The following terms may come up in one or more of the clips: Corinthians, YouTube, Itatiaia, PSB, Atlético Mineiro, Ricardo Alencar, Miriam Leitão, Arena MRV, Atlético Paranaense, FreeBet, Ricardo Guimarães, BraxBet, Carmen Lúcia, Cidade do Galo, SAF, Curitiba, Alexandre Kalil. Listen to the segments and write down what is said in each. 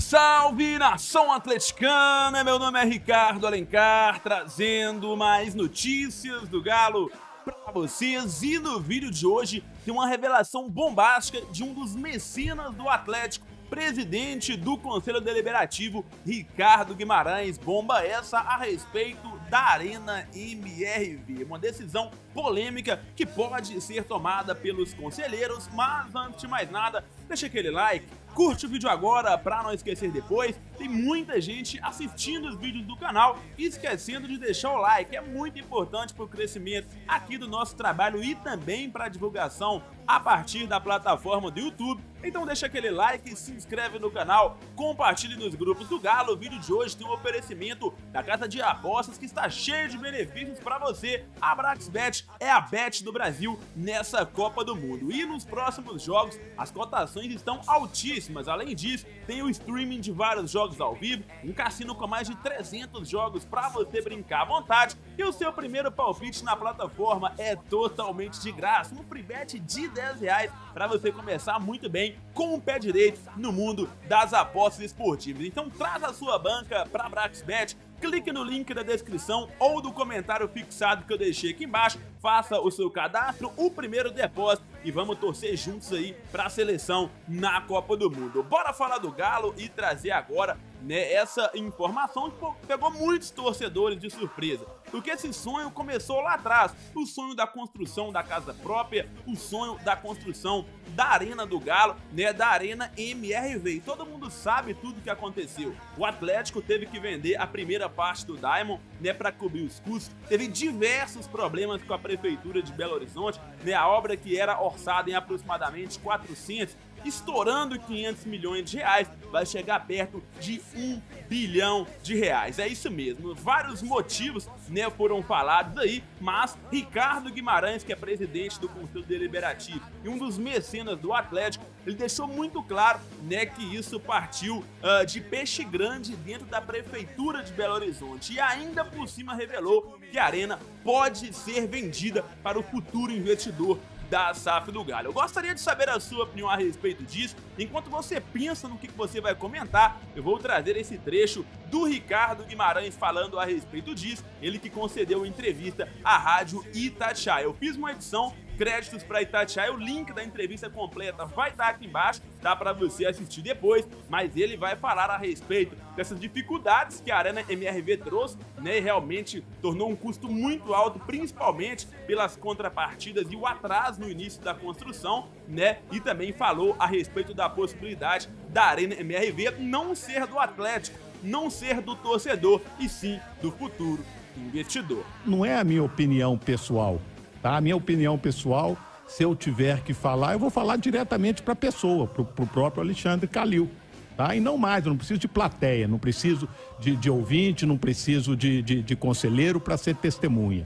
Salve, nação atleticana! Meu nome é Ricardo Alencar, trazendo mais notícias do Galo para vocês. E no vídeo de hoje tem uma revelação bombástica de um dos mecenas do Atlético, presidente do Conselho Deliberativo, Ricardo Guimarães. Bomba essa a respeito da Arena MRV, uma decisão polêmica que pode ser tomada pelos conselheiros, mas antes de mais nada, deixa aquele like, curte o vídeo agora para não esquecer depois. Tem muita gente assistindo os vídeos do canal e esquecendo de deixar o like, é muito importante para o crescimento aqui do nosso trabalho e também para a divulgação a partir da plataforma do YouTube. Então deixa aquele like, se inscreve no canal, compartilhe nos grupos do Galo. O vídeo de hoje tem um oferecimento da Casa de Apostas que está cheio de benefícios para você. A BraxBet é a bet do Brasil nessa Copa do Mundo. E nos próximos jogos as cotações estão altíssimas. Além disso, tem o streaming de vários jogos ao vivo, um cassino com mais de 300 jogos para você brincar à vontade. E o seu primeiro palpite na plataforma é totalmente de graça. Um free bet de R$10 para você começar muito bem com o pé direito no mundo das apostas esportivas. Então traz a sua banca para a BraxBet, clique no link da descrição ou do comentário fixado que eu deixei aqui embaixo, faça o seu cadastro, o primeiro depósito e vamos torcer juntos aí para a seleção na Copa do Mundo. Bora falar do Galo e trazer agora, né, essa informação que pegou muitos torcedores de surpresa, porque esse sonho começou lá atrás, o sonho da construção da casa própria, o sonho da construção da Arena do Galo, né, da Arena MRV. E todo mundo sabe tudo que aconteceu. O Atlético teve que vender a primeira parte do Diamond, né, para cobrir os custos, teve diversos problemas com a prefeitura de Belo Horizonte, né, a obra que era orçada em aproximadamente 400, estourando 500 milhões de reais, vai chegar perto de 1 bilhão de reais. É isso mesmo, vários motivos, né, foram falados aí, mas Ricardo Guimarães, que é presidente do Conselho Deliberativo e um dos mecenas do Atlético, ele deixou muito claro, né, que isso partiu de peixe grande dentro da prefeitura de Belo Horizonte, e ainda por cima revelou que a Arena pode ser vendida para o futuro investidor da SAF do Galo. Eu gostaria de saber a sua opinião a respeito disso. Enquanto você pensa no que você vai comentar, eu vou trazer esse trecho do Ricardo Guimarães falando a respeito disso, ele que concedeu entrevista à rádio Itatiaia. Eu fiz uma edição, créditos para Itatiaia, o link da entrevista completa vai estar aqui embaixo, dá para você assistir depois, mas ele vai falar a respeito dessas dificuldades que a Arena MRV trouxe, né, e realmente tornou um custo muito alto, principalmente pelas contrapartidas e o atraso no início da construção, né, e também falou a respeito da possibilidade da Arena MRV não ser do Atlético, não ser do torcedor, e sim do futuro investidor. Não é a minha opinião pessoal, tá? A minha opinião pessoal, se eu tiver que falar, eu vou falar diretamente para a pessoa, para o próprio Alexandre Kalil, tá? E não mais, eu não preciso de plateia, não preciso de ouvinte, não preciso de conselheiro para ser testemunha.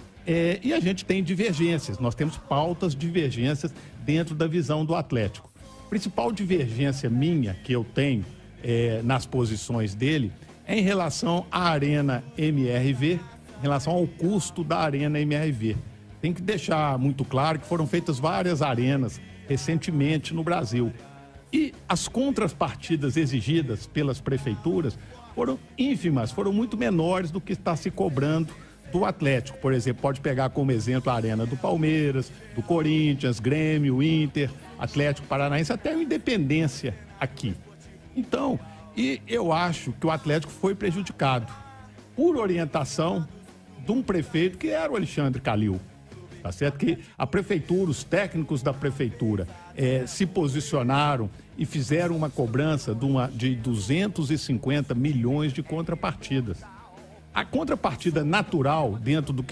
E a gente tem divergências, nós temos pautas divergências dentro da visão do Atlético. A principal divergência minha que eu tenho nas posições dele em relação à Arena MRV, em relação ao custo da Arena MRV. Tem que deixar muito claro que foram feitas várias arenas recentemente no Brasil e as contrapartidas exigidas pelas prefeituras foram ínfimas, foram muito menores do que está se cobrando do Atlético. Por exemplo, pode pegar como exemplo a Arena do Palmeiras, do Corinthians, Grêmio, Inter, Atlético Paranaense, até o Independência aqui. Então, e eu acho que o Atlético foi prejudicado por orientação de um prefeito que era o Alexandre Kalil, tá certo? Que a prefeitura, os técnicos da prefeitura se posicionaram e fizeram uma cobrança de 250 milhões de contrapartidas. A contrapartida natural dentro do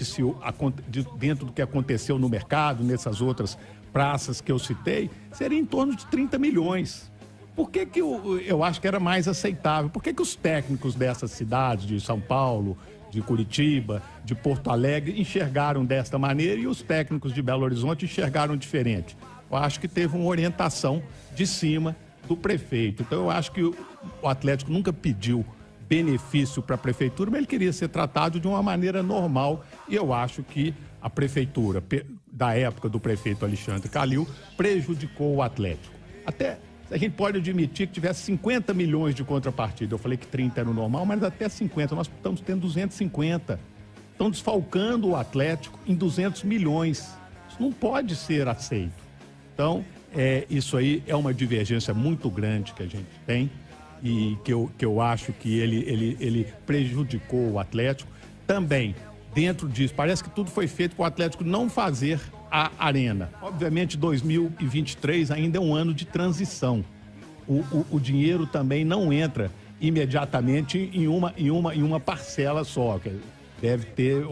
que aconteceu no mercado, nessas outras praças que eu citei, seria em torno de 30 milhões. Por que que eu acho que era mais aceitável? Por que que os técnicos dessas cidades, de São Paulo, de Curitiba, de Porto Alegre, enxergaram desta maneira e os técnicos de Belo Horizonte enxergaram diferente? Eu acho que teve uma orientação de cima do prefeito. Então, eu acho que o Atlético nunca pediu benefício para a prefeitura, mas ele queria ser tratado de uma maneira normal. E eu acho que a prefeitura, da época do prefeito Alexandre Kalil, prejudicou o Atlético. Até se a gente pode admitir que tivesse 50 milhões de contrapartida. Eu falei que 30 era o normal, mas até 50. Nós estamos tendo 250. Estão desfalcando o Atlético em 200 milhões. Isso não pode ser aceito. Então, isso aí é uma divergência muito grande que a gente tem e que eu acho que ele prejudicou o Atlético. Também, dentro disso, parece que tudo foi feito para o Atlético não fazer a Arena. Obviamente, 2023 ainda é um ano de transição. O dinheiro também não entra imediatamente em uma parcela só. Deve ter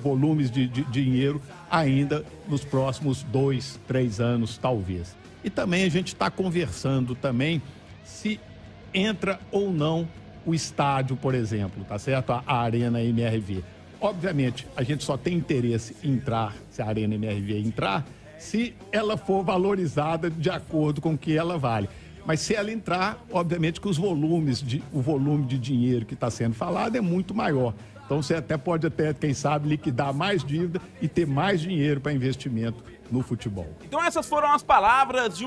volumes de dinheiro ainda nos próximos 2, 3 anos, talvez. E também a gente está conversando também se entra ou não o estádio, por exemplo, tá certo? A Arena MRV. Obviamente, a gente só tem interesse em entrar, se a Arena MRV entrar, se ela for valorizada de acordo com o que ela vale. Mas se ela entrar, obviamente que o volume de dinheiro que está sendo falado é muito maior. Então você pode, quem sabe, liquidar mais dívida e ter mais dinheiro para investimento no futebol. Então essas foram as palavras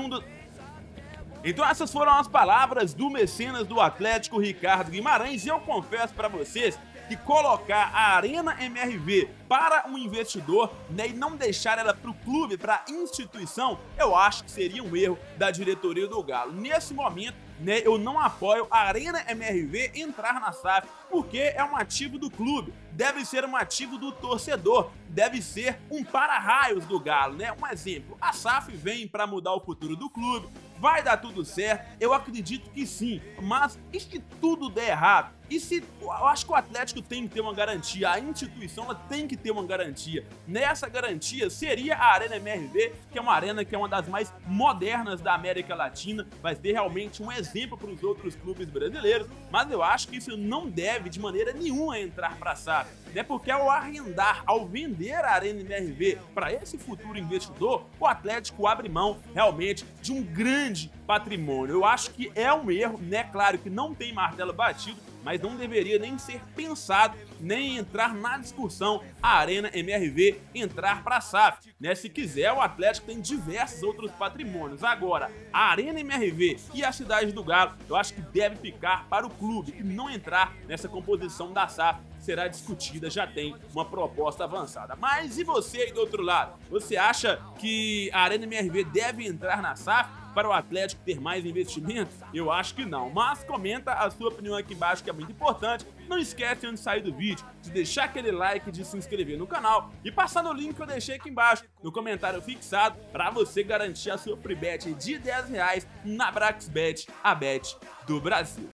do mecenas do Atlético, Ricardo Guimarães, e eu confesso para vocês que colocar a Arena MRV para um investidor, né, e não deixar ela para o clube, para a instituição, eu acho que seria um erro da diretoria do Galo. Nesse momento, né, eu não apoio a Arena MRV entrar na SAF, porque é um ativo do clube, deve ser um ativo do torcedor, deve ser um para-raios do Galo, né? Um exemplo, a SAF vem para mudar o futuro do clube, vai dar tudo certo, eu acredito que sim, mas e se tudo der errado? E se, eu acho que o Atlético tem que ter uma garantia, a instituição ela tem que ter uma garantia. Nessa garantia seria a Arena MRV, que é uma arena que é uma das mais modernas da América Latina, vai ser realmente um exemplo para os outros clubes brasileiros, mas eu acho que isso não deve de maneira nenhuma entrar para a SAF, né? Porque ao arrendar, ao vender a Arena MRV para esse futuro investidor, o Atlético abre mão realmente de um grande patrimônio. Eu acho que é um erro, né? Claro que não tem martelo batido, mas não deveria nem ser pensado, nem entrar na discussão a Arena MRV entrar para a SAF, né? Se quiser, o Atlético tem diversos outros patrimônios. Agora, a Arena MRV e a Cidade do Galo, eu acho que deve ficar para o clube e não entrar nessa composição da SAF. Será discutida, já tem uma proposta avançada. Mas e você aí do outro lado? Você acha que a Arena MRV deve entrar na SAF para o Atlético ter mais investimento? Eu acho que não, mas comenta a sua opinião aqui embaixo, que é muito importante. Não esquece, antes de sair do vídeo, de deixar aquele like, de se inscrever no canal e passar no link que eu deixei aqui embaixo, no comentário fixado, para você garantir a sua free bet de R$10 na BraxBet, a bet do Brasil.